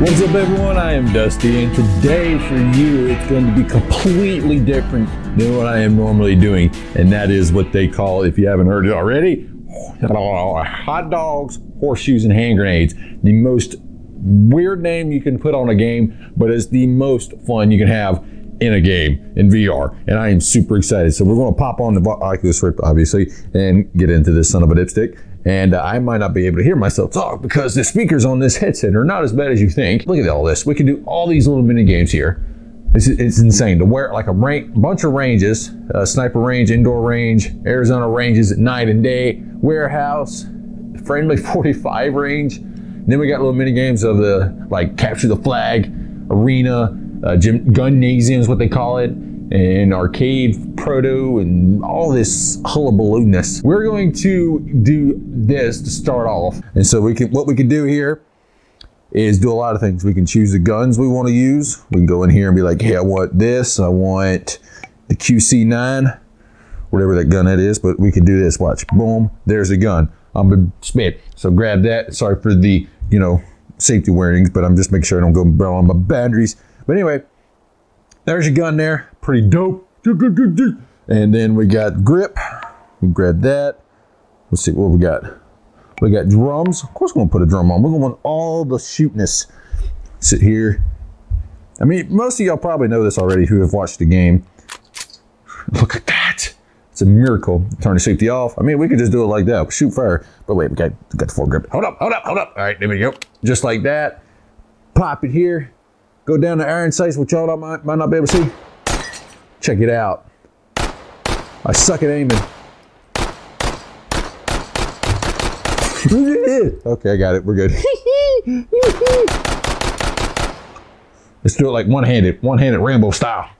What's up everyone, I am Dusty, and today for you it's going to be completely different than what I am normally doing, and that is what they call, if you haven't heard it already, Hot Dogs, Horseshoes and Hand Grenades. The most weird name you can put on a game, but it's the most fun you can have in a game, in VR, and I am super excited. So we're going to pop on the Oculus Rift, obviously, and get into this son of a dipstick. And I might not be able to hear myself talk because the speakers on this headset are not as bad as you think. Look at all this. We can do all these little mini games here. It's insane to wear like a bunch of ranges, sniper range, indoor range, Arizona ranges at night and day, warehouse, friendly 45 range. And then we got little mini games of the like capture the flag, arena, gymnasium is what they call it, and arcade proto and all this hullabaloo-ness. We're going to do this to start off. And so we can, what we can do here is do a lot of things. We can choose the guns we want to use. We can go in here and be like, hey, I want this. I want the QC9, whatever that gun that is, but we can do this. Watch, boom, there's a gun. I'm a spit. So grab that. Sorry for the, you know, safety warnings, but I'm just making sure I don't go blow on my batteries. But anyway, there's your gun there, pretty dope. And then we got grip, we grab that. Let's see what we got. We got drums, of course we're gonna put a drum on. We're gonna want all the shootness. Sit here. I mean, most of y'all probably know this already who have watched the game. Look at that. It's a miracle. Turn the safety off. I mean, we could just do it like that, shoot fire. But wait, we got the foregrip. Hold up, hold up, hold up. All right, there we go. Just like that, pop it here. Go down to iron sights, which y'all might not be able to see. Check it out. I suck at aiming. Okay, I got it. We're good. Let's do it like one-handed Rambo style.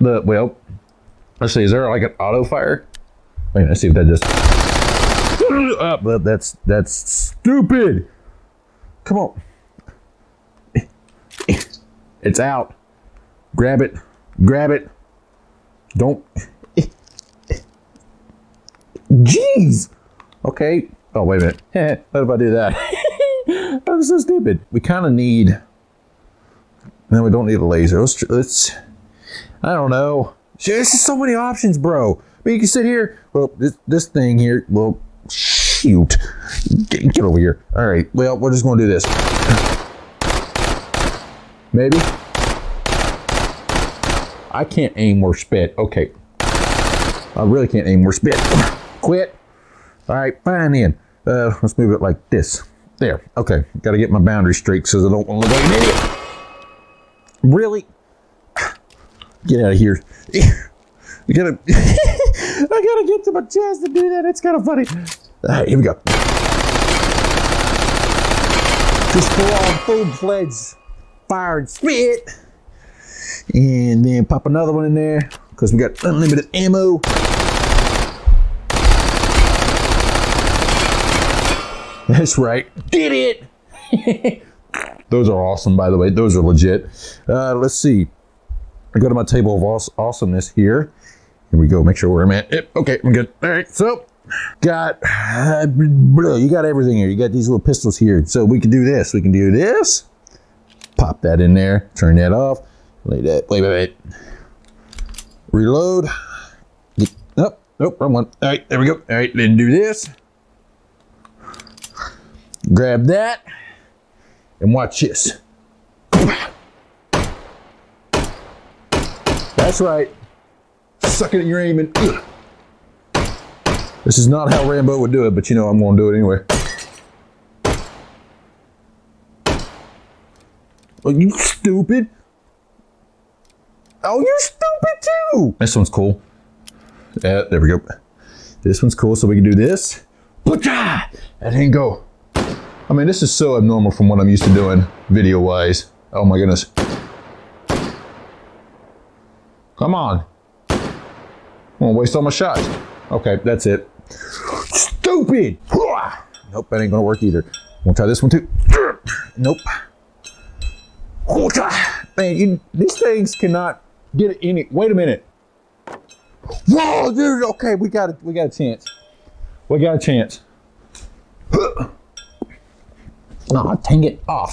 But, well, let's see. Is there like an auto fire? Wait, let's see if that just. But that's stupid. Come on. It's out. Grab it. Grab it. Don't. Jeez. Okay. Oh, wait a minute. What if I do that? That was so stupid. We kind of need. No, we don't need a laser. Let's. I don't know. This is so many options, bro. But you can sit here. Well, this thing here. Well, shoot. Get over here. All right. Well, we're just going to do this. Maybe. I can't aim or spit. Okay. I really can't aim or spit. Quit. All right. Fine then. Let's move it like this. There. Okay. Got to get my boundary straight so I don't want to look like an idiot. Really? Get out of here. You gotta. I gotta get to my chest to do that. It's kind of funny. All right. Here we go. Just full on full-fledged fire and spit. And then pop another one in there because we got unlimited ammo. That's right. Did it! Those are awesome, by the way. Those are legit. Let's see. I go to my table of awesomeness here. Here we go. Make sure where I'm at. Yep. Okay, I'm good. All right, so. Got, you got everything here. You got these little pistols here. So we can do this. We can do this. Pop that in there. Turn that off. Lay that. Wait. Reload. Oh, nope, wrong one. All right, there we go. All right, then do this. Grab that. And watch this. That's right. Suck it at your aim and. This is not how Rambo would do it, but you know I'm gonna do it anyway. Oh, you stupid. Oh, you're stupid too. This one's cool. There we go. This one's cool, so we can do this. That didn't go. I mean, this is so abnormal from what I'm used to doing video-wise. Oh my goodness. Come on. I'm gonna waste all my shots. Okay, that's it. Stupid! Nope, that ain't gonna work either. We'll try this one too. Nope. Man, these things cannot get any. Wait a minute. Whoa, dude. Okay, we got a chance. We got a chance. Nah, dang it. Oh,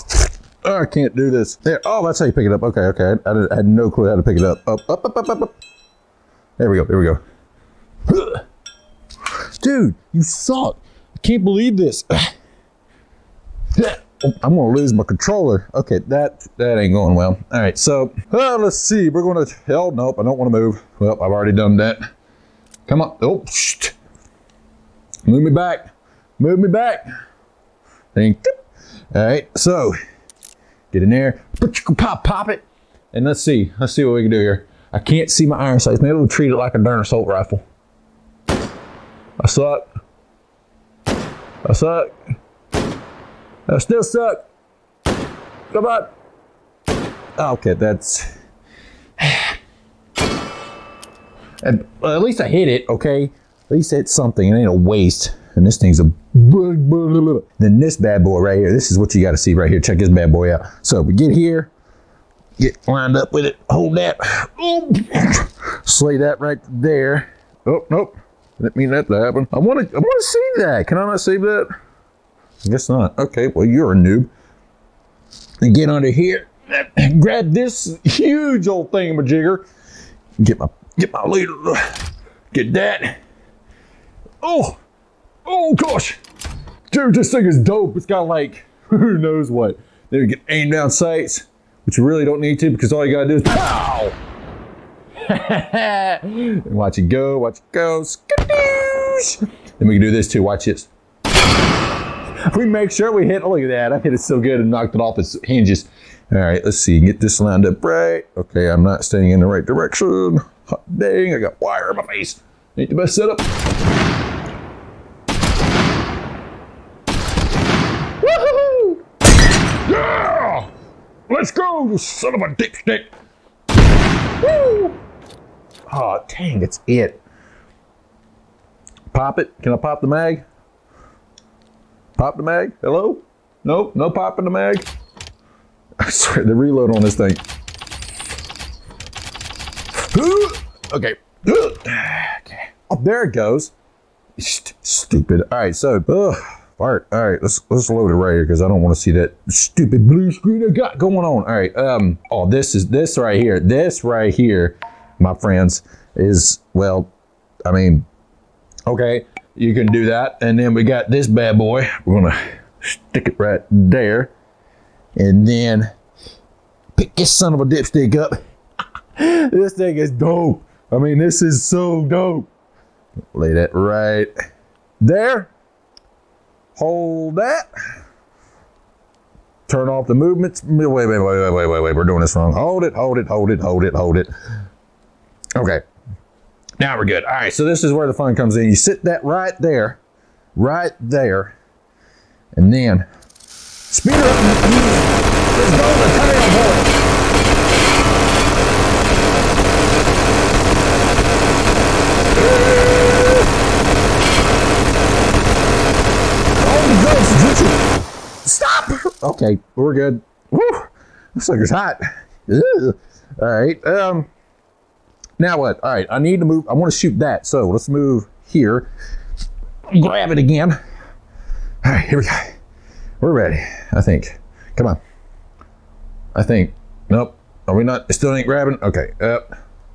oh, I can't do this. There. Oh, that's how you pick it up. Okay, okay. I had no clue how to pick it up. Up, up, up, up, up, up. There we go. There we go. Dude, you suck. I can't believe this. I'm gonna lose my controller. Okay, that ain't going well. All right, so let's see. We're gonna. Hell, nope. I don't want to move. Well, I've already done that. Come on. Oh, shh. Move me back. Move me back. All right, so get in there. Pop, pop it. And let's see. Let's see what we can do here. I can't see my iron sights. Maybe we'll treat it like a darn assault rifle. I suck. I suck. I still suck. Come on. Okay, that's. And at least I hit it, okay? At least it's something. It ain't a waste. And this thing's a. Then this bad boy right here. This is what you got to see right here. Check this bad boy out. So we get here, get lined up with it. Hold that. Slay that right there. Oh, nope. Didn't mean that to happen. I want to save that. Can I not save that? I guess not. Okay, well, you're a noob. And get under here. Grab this huge old thingamajigger. Get my leader. Get that. Oh, oh gosh. Dude, this thing is dope. It's got like, who knows what. Then you get aim down sights, which you really don't need to because all you gotta do is pow. And watch it go, watch it go. Skadoosh. Then we can do this too, watch this. We make sure we hit, oh, look at that. I hit it so good and knocked it off its hinges. All right, let's see, get this lined up right. Okay, I'm not staying in the right direction. Hot dang, I got wire in my face. Ain't the best setup. Woohoo! Yeah! Let's go, you son of a dipstick. Woo! Oh, dang, that's it. Pop it, can I pop the mag? Pop the mag? Hello? Nope, no popping the mag. I swear, the reload on this thing. Okay. Okay. Oh, there it goes. Stupid. All right, so, fart. All right, let's load it right here because I don't want to see that stupid blue screen I got going on. All right. Oh, this right here. This right here, my friends, is, well, I mean, okay. You can do that, and then we got this bad boy. We're gonna stick it right there, and then pick this son of a dipstick up. This thing is dope. I mean, this is so dope. Lay that right there. Hold that. Turn off the movements. Wait, wait, wait, wait, wait, wait, wait. We're doing this wrong. Hold it, hold it, hold it, hold it, hold it. Okay. Now we're good. All right, so this is where the fun comes in. You sit that right there, and then speed up. Let's go to the tail board. Oh, gosh, stop. Okay, we're good. Woo, this sucker's hot. Ugh. All right. Now what? All right, I need to move. I want to shoot that. So let's move here. Grab it again. All right, here we go. We're ready, I think. Come on. I think. Nope. Are we not? It still ain't grabbing? Okay.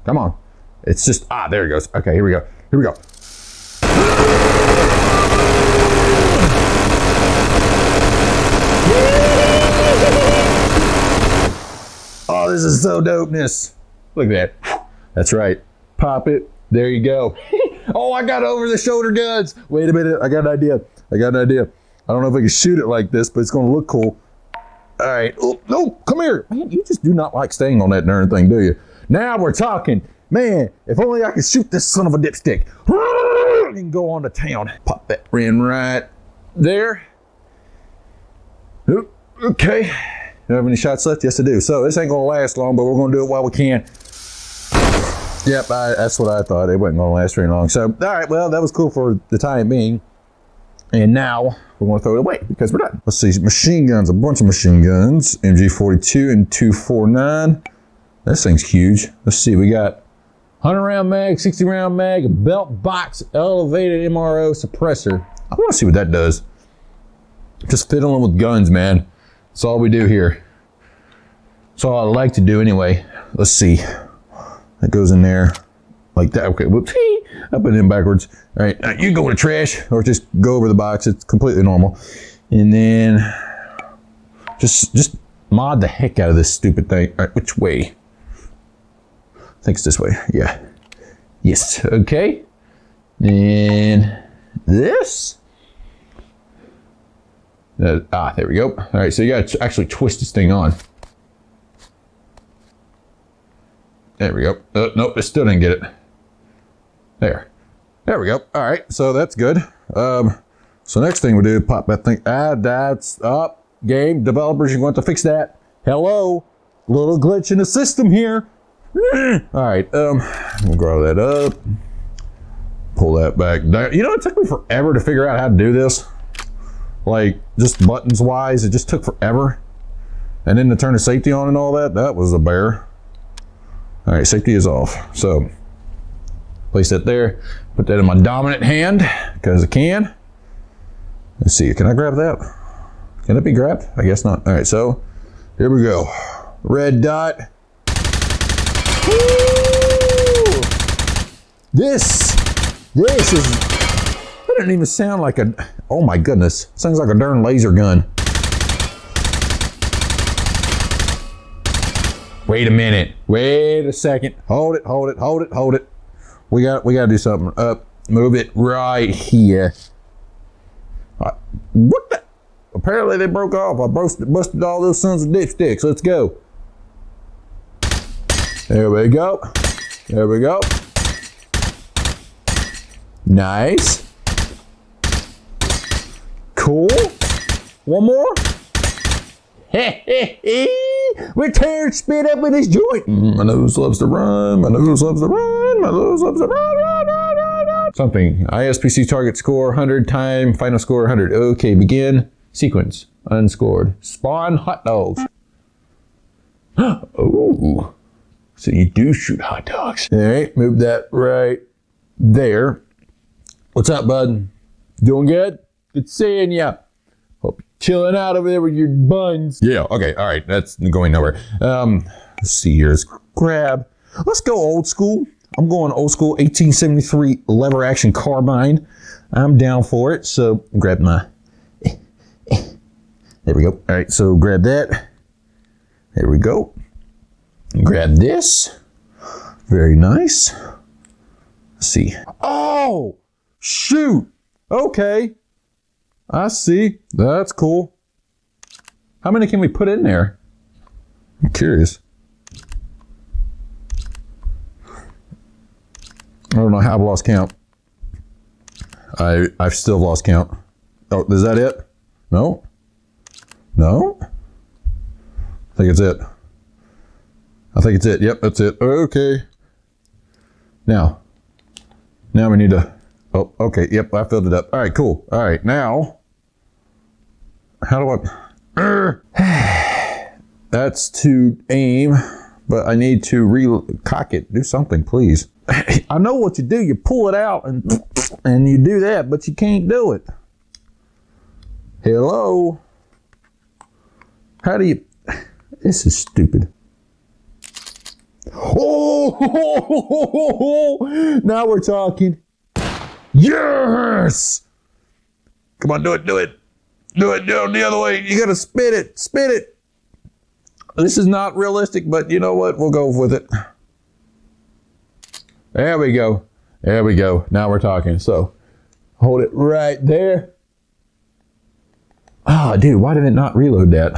Come on. It's just, there it goes. Okay, here we go. Here we go. Oh, this is so dopeness. Look at that. That's right. Pop it. There you go. Oh, I got over the shoulder guns. Wait a minute. I got an idea. I got an idea. I don't know if I can shoot it like this, but it's going to look cool. All right. Oh, no, come here. Man, you just do not like staying on that darn thing, do you? Now we're talking. Man, if only I could shoot this son of a dipstick. You can go on to town. Pop that rim right there. Okay. Do I have any shots left? Yes, I do. So this ain't going to last long, but we're going to do it while we can. Yep, that's what I thought. It wasn't going to last very long. So, all right, well, that was cool for the time being. And now we're going to throw it away because we're done. Let's see, machine guns, a bunch of machine guns. MG42 and 249. This thing's huge. Let's see, we got 100 round mag, 60 round mag, belt box, elevated MRO suppressor. I want to see what that does. Just fiddling with guns, man. That's all we do here. That's all I like to do anyway. Let's see. That goes in there like that. Okay, whoops. I put it in backwards. All right, now you go to trash or just go over the box. It's completely normal. And then just mod the heck out of this stupid thing. All right, which way? I think it's this way. Yeah. Yes. Okay. And this. There we go. All right, so you got to actually twist this thing on. There we go. Nope, I still didn't get it. There. There we go. All right, so that's good. So next thing we do, pop that thing. That's up. Game developers, you're going to fix that. Hello. Little glitch in the system here. All right, we'll grow that up. Pull that back down. You know, it took me forever to figure out how to do this. Like, just buttons wise, it just took forever. And then to turn the safety on and all that, that was a bear. All right, safety is off. So place that there, put that in my dominant hand because I can. Let's see, can I grab that? Can it be grabbed? I guess not. All right, so here we go. Red dot. Woo! This is, it doesn't even sound like a, oh my goodness. Sounds like a darn laser gun. Wait a minute, wait a second. Hold it, hold it, hold it, hold it. We got to do something. Up, move it right here. What the? Apparently they broke off. I busted all those sons of dipsticks. Let's go. There we go. There we go. Nice. Cool. One more. We tear spit up in his joint. My nose loves to run. My nose loves to run. My nose loves to run. Run. Something. ISPC target score 100. Time. Final score 100. Okay. Begin. Sequence. Unscored. Spawn hot dogs. Oh. So you do shoot hot dogs. All right. Move that right there. What's up, bud? Doing good? Good seeing ya. Hope you're chilling out over there with your buns. Yeah, okay, all right, that's going nowhere. Let's see here, let's grab. Let's go old school. I'm going old school, 1873 lever action carbine. I'm down for it, so grab my, there we go. All right, so grab that. There we go. Grab this. Very nice. Let's see. Oh, shoot, okay. I see. That's cool. How many can we put in there? I'm curious. I don't know how I've lost count. I've still lost count. Oh, is that it? No? No? I think it's it. I think it's it. Yep, that's it. Okay. Now we need to... Oh, okay. Yep, I filled it up. All right, cool. All right, now... How do I, that's to aim, but I need to re-cock it. Do something, please. I know what you do. You pull it out and you do that, but you can't do it. Hello? How do you, this is stupid. Oh, now we're talking. Yes! Come on, do it, do it. Do it down the other way. You gotta spit it. Spit it. This is not realistic, but you know what? We'll go with it. There we go. There we go. Now we're talking. So hold it right there. Ah, oh, dude, why did it not reload that?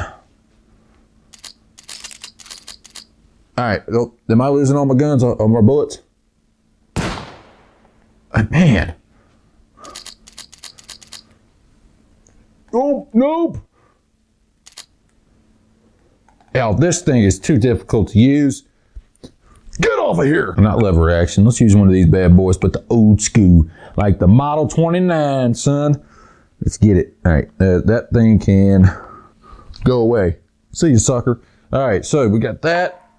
All right. Am I losing all my guns, all my bullets? Oh, man. Oh, nope. Now, this thing is too difficult to use. Get off of here. Not lever action. Let's use one of these bad boys, but the old school, like the Model 29, son. Let's get it. All right, that thing can go away. See you, sucker. All right, so we got that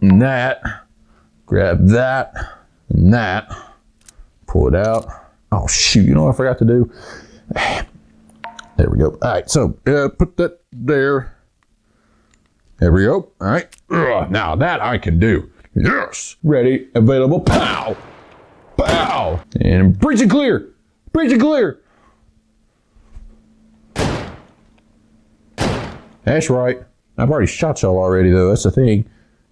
and that. Grab that and that. Pull it out. Oh, shoot. You know what I forgot to do? There we go. All right, so put that there. There we go. All right. Ugh, now that I can do. Yes. Ready, available. Pow. Pow. And breach and clear. Breach and clear. That's right. I've already shot y'all already though. That's the thing.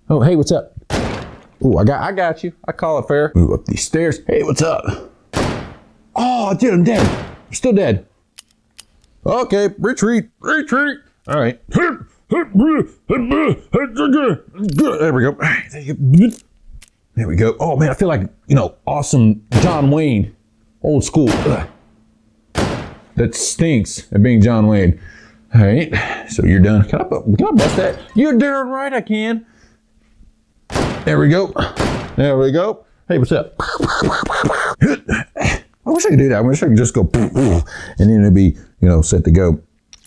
Oh, hey, what's up? Ooh, I got you. I call it fair. Move up these stairs. Hey, what's up? Oh, dude, I'm dead. I'm still dead. Okay, retreat, retreat. All right. There we go. There we go. Oh man, I feel like, you know, awesome John Wayne, old school. Ugh. That stinks at being John Wayne. All right, so you're done. Can I bust that? You're darn right I can. There we go. There we go. Hey, what's up? I wish I could do that. I wish I could just go and then it'd be, you know, set to go.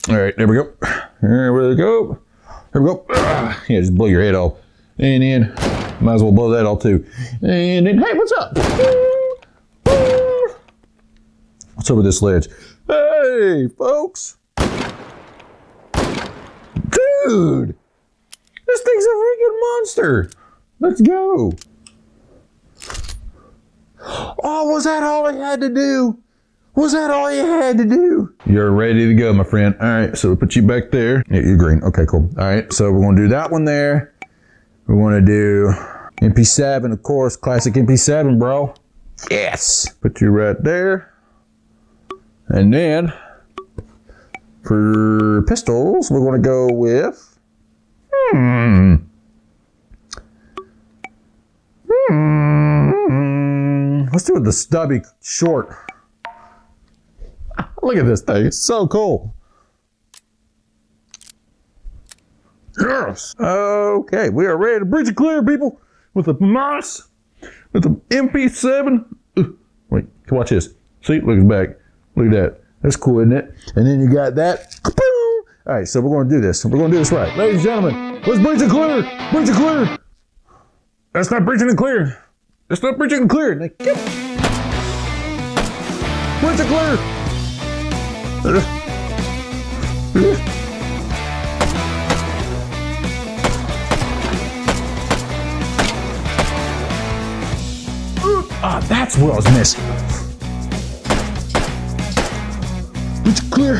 All right, there we go. There we go. There we go. Yeah, just blow your head off. And then, might as well blow that off too. And then, hey, what's up? What's over this ledge? Hey, folks. Dude, this thing's a freaking monster. Let's go. Oh, was that all I had to do? Was that all you had to do? You're ready to go, my friend. All right, so we'll put you back there. Yeah, you're green. Okay, cool. All right, so we're gonna do that one there. We wanna do MP7, of course, classic MP7, bro. Yes. Put you right there. And then, for pistols, we're gonna go with, let's do it the stubby short. Look at this thing, it's so cool. Yes! Okay, we are ready to breach and clear, people, with a nice, with an MP7. Ooh, wait, watch this. See, look at the back. Look at that. That's cool, isn't it? And then you got that. Kaboom! All right, so we're gonna do this. We're gonna do this right. Ladies and gentlemen, let's breach and clear! Breach and clear! That's not breaching and clear. That's not breaching and clear. Like, yep. Breach and clear! Ah, that's what I was missing. It's clear.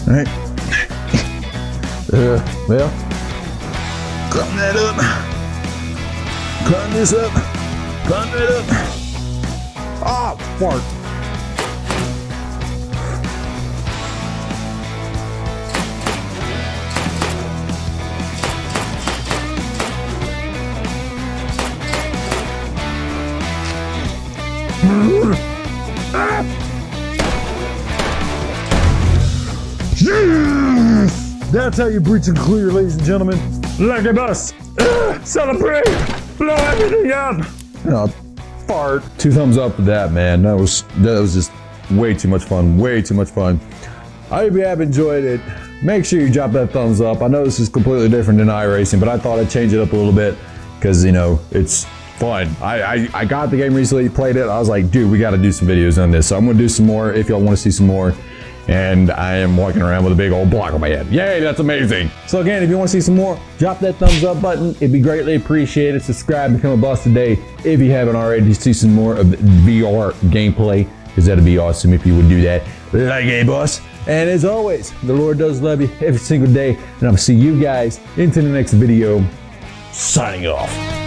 All right. Well. Climb that up. Climb this up. Climb that up. Ah, fart. Ah. Yes! That's how you breach and clear, ladies and gentlemen. Like a bus, celebrate, blow everything up. No, fart. 2 thumbs up to that, man. That was just way too much fun, way too much fun. I hope you have enjoyed it. Make sure you drop that thumbs up. I know this is completely different than iRacing, but I thought I'd change it up a little bit because, you know, it's fun. I got the game recently, played it. I was like, dude, we gotta do some videos on this. So I'm gonna do some more if y'all wanna see some more. And I am walking around with a big old block on my head. Yay, that's amazing. So again, if you want to see some more, drop that thumbs up button. It'd be greatly appreciated. Subscribe, become a boss today if you haven't already, to see some more of VR gameplay, because that'd be awesome if you would do that, like a boss. And as always, the Lord does love you every single day, and I'll see you guys into the next video. Signing off.